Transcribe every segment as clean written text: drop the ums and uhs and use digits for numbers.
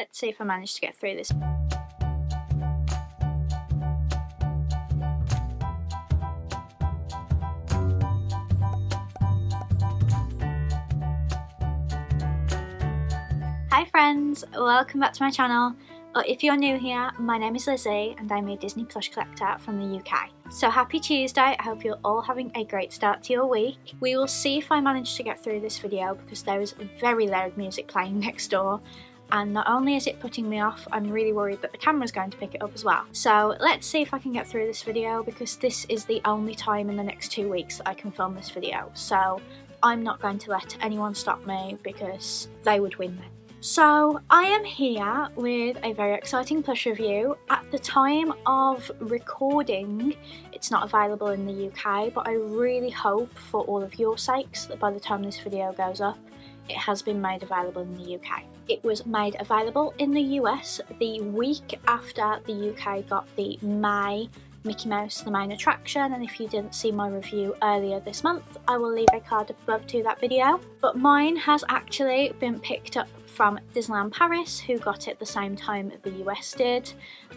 Let's see if I manage to get through this. Hi friends, welcome back to my channel. If you're new here, my name is Lizzie and I'm a Disney plush collector from the UK. So happy Tuesday, I hope you're all having a great start to your week. We will see if I manage to get through this video because there is very loud music playing next door, and not only is it putting me off, I'm really worried that the camera's going to pick it up as well. So let's see if I can get through this video because this is the only time in the next 2 weeks that I can film this video. So I'm not going to let anyone stop me because they would win then. So I am here with a very exciting plush review. At the time of recording, it's not available in the UK, but I really hope for all of your sakes that by the time this video goes up, it has been made available in the UK. It was made available in the US the week after the UK got the May Mickey Mouse: The Main Attraction, and if you didn't see my review earlier this month, I will leave a card above to that video. But mine has actually been picked up from Disneyland Paris, who got it the same time the US did,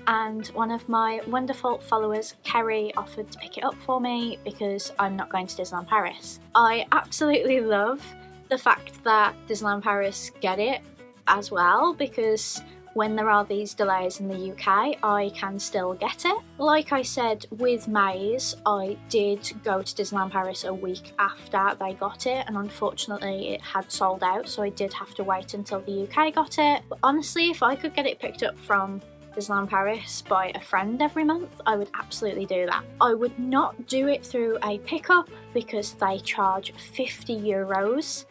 and one of my wonderful followers, Kerry, offered to pick it up for me because I'm not going to Disneyland Paris. I absolutely love the fact that Disneyland Paris get it as well, because when there are these delays in the UK, I can still get it. Like I said with Maze, I did go to Disneyland Paris a week after they got it, and unfortunately it had sold out, so I did have to wait until the UK got it. But honestly, if I could get it picked up from Disneyland Paris by a friend every month, I would absolutely do that. I would not do it through a pickup because they charge €50,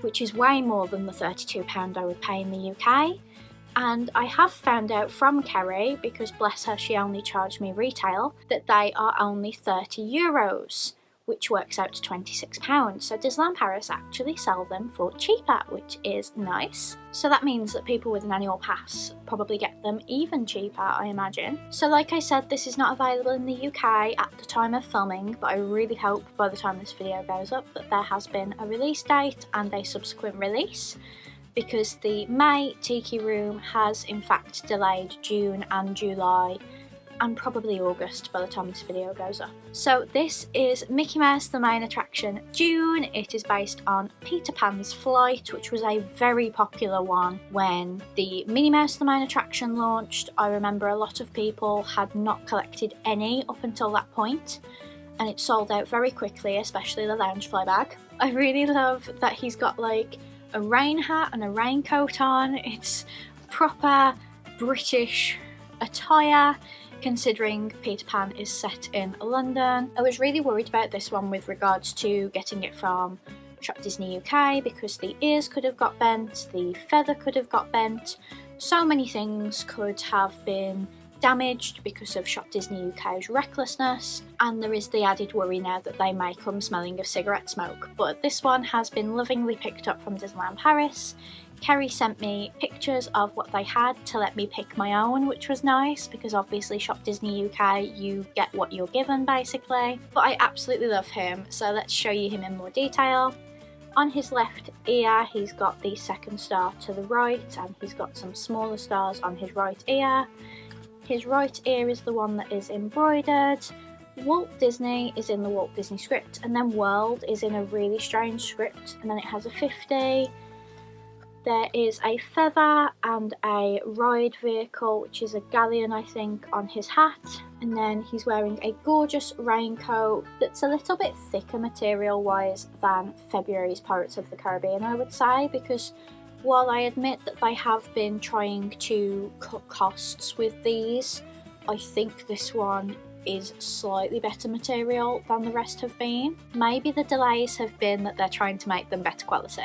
which is way more than the £32 I would pay in the UK. And I have found out from Kerry, because bless her she only charged me retail, that they are only €30, which works out to £26. So Disneyland Paris actually sell them for cheaper, which is nice. So that means that people with an annual pass probably get them even cheaper, I imagine. So like I said, this is not available in the UK at the time of filming, but I really hope by the time this video goes up that there has been a release date and a subsequent release, because the May Tiki Room has in fact delayed June and July and probably August by the time this video goes up. So this is Mickey Mouse: The Main Attraction June. It is based on Peter Pan's Flight, which was a very popular one when the Minnie Mouse: The Main Attraction launched. I remember a lot of people had not collected any up until that point, and it sold out very quickly, especially the Loungefly bag. I really love that he's got like a rain hat and a raincoat on. It's proper British attire, considering Peter Pan is set in London. I was really worried about this one with regards to getting it from Shop Disney UK because the ears could have got bent, the feather could have got bent, so many things could have been damaged because of Shop Disney UK's recklessness, and there is the added worry now that they may come smelling of cigarette smoke. But this one has been lovingly picked up from Disneyland Paris. Kerry sent me pictures of what they had to let me pick my own, which was nice because obviously Shop Disney UK, you get what you're given basically. But I absolutely love him, so let's show you him in more detail. On his left ear he's got the second star to the right, and he's got some smaller stars on his right ear. His right ear is the one that is embroidered. Walt Disney is in the Walt Disney script, and then World is in a really strange script, and then it has a 50. There is a feather and a ride vehicle, which is a galleon I think, on his hat, and then he's wearing a gorgeous raincoat that's a little bit thicker material wise than February's Pirates of the Caribbean, I would say, because while I admit that they have been trying to cut costs with these, I think this one is slightly better material than the rest have been. Maybe the delays have been that they're trying to make them better quality.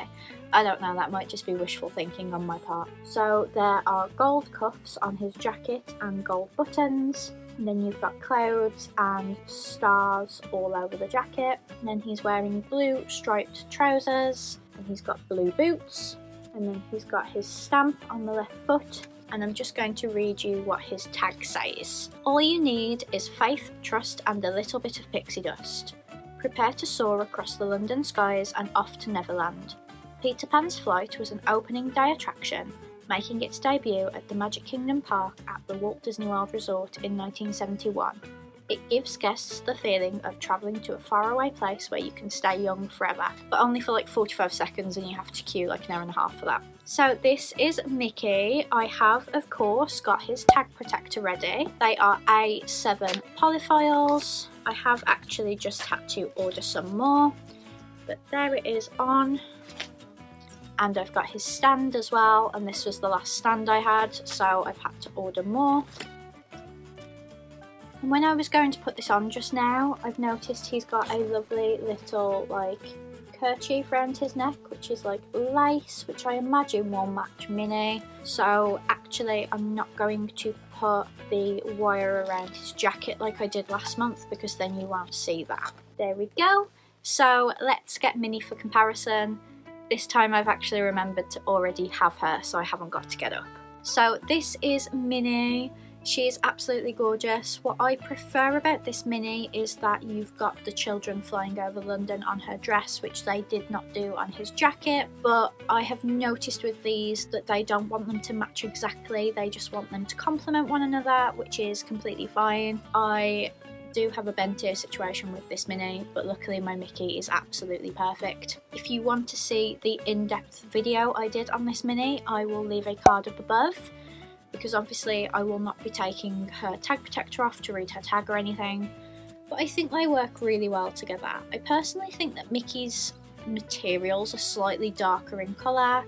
I don't know, that might just be wishful thinking on my part. So there are gold cuffs on his jacket and gold buttons. And then you've got clouds and stars all over the jacket. And then he's wearing blue striped trousers, and he's got blue boots. And then he's got his stamp on the left foot, and I'm just going to read you what his tag says. All you need is faith, trust and a little bit of pixie dust. Prepare to soar across the London skies and off to Neverland. Peter Pan's Flight was an opening day attraction making its debut at the Magic Kingdom Park at the Walt Disney World Resort in 1971. It gives guests the feeling of travelling to a faraway place where you can stay young forever, but only for like 45 seconds and you have to queue like an hour and a half for that. So this is Mickey. I have, of course, got his tag protector ready. They are A7 polyfiles. I have actually just had to order some more, but there it is on. And I've got his stand as well, and this was the last stand I had, so I've had to order more. And when I was going to put this on just now, I've noticed he's got a lovely little like kerchief around his neck, which is like lace, which I imagine will match Minnie. So actually I'm not going to put the wire around his jacket like I did last month, because then you won't see that. There we go. So let's get Minnie for comparison. This time I've actually remembered to already have her, so I haven't got to get up. So this is Minnie. She is absolutely gorgeous. What I prefer about this Minnie is that you've got the children flying over London on her dress, which they did not do on his jacket, but I have noticed with these that they don't want them to match exactly, they just want them to complement one another, which is completely fine. I do have a bento situation with this Minnie, but luckily my Mickey is absolutely perfect. If you want to see the in-depth video I did on this Minnie, I will leave a card up above, because obviously I will not be taking her tag protector off to read her tag or anything, but I think they work really well together. I personally think that Mickey's materials are slightly darker in colour,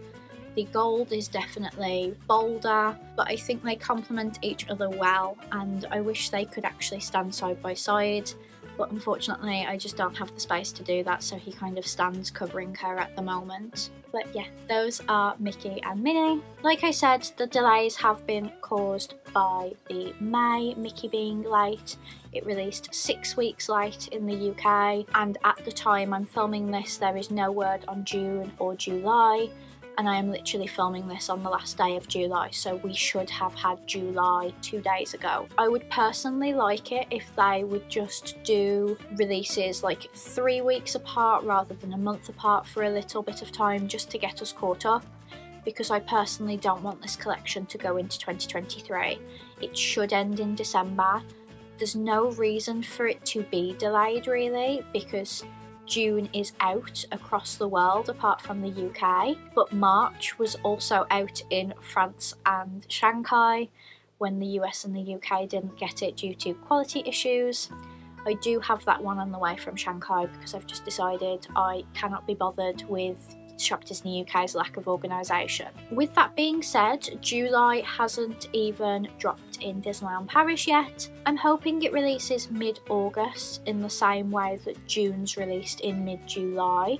the gold is definitely bolder, but I think they complement each other well, and I wish they could actually stand side by side, but unfortunately I just don't have the space to do that, so he kind of stands covering her at the moment. But yeah, those are Mickey and Minnie. Like I said, the delays have been caused by the May Mickey being late. It released 6 weeks late in the UK, and at the time I'm filming this there is no word on June or July, and I am literally filming this on the last day of July, so we should have had July 2 days ago. I would personally like it if they would just do releases like 3 weeks apart rather than a month apart for a little bit of time, just to get us caught up, because I personally don't want this collection to go into 2023. It should end in December. There's no reason for it to be delayed really, because June is out across the world apart from the UK, but March was also out in France and Shanghai when the US and the UK didn't get it due to quality issues. I do have that one on the way from Shanghai, because I've just decided I cannot be bothered with Shop Disney UK's lack of organisation. With that being said, July hasn't even dropped in Disneyland Paris yet. I'm hoping it releases mid-August in the same way that June's released in mid-July.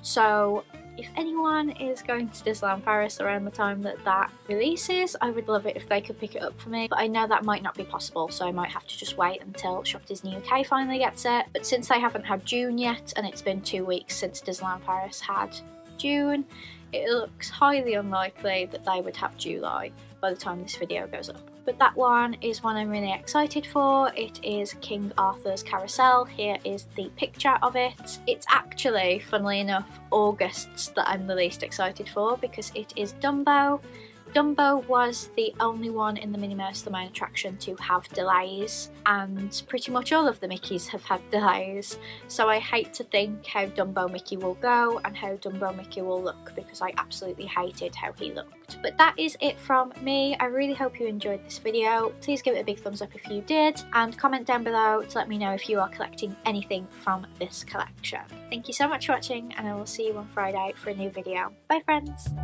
So if anyone is going to Disneyland Paris around the time that releases, I would love it if they could pick it up for me, but I know that might not be possible, so I might have to just wait until Shop Disney UK finally gets it. But since they haven't had June yet, and it's been 2 weeks since Disneyland Paris had June, it looks highly unlikely that they would have July by the time this video goes up. But that one is one I'm really excited for. It is King Arthur's Carousel. Here is the picture of it. It's actually, funnily enough, August's that I'm the least excited for, because it is Dumbo. Dumbo was the only one in the Minnie Mouse the Main Attraction to have delays, and pretty much all of the Mickeys have had delays, so I hate to think how Dumbo Mickey will go and how Dumbo Mickey will look, because I absolutely hated how he looked. But that is it from me. I really hope you enjoyed this video. Please give it a big thumbs up if you did, and comment down below to let me know if you are collecting anything from this collection. Thank you so much for watching, and I will see you on Friday for a new video. Bye friends!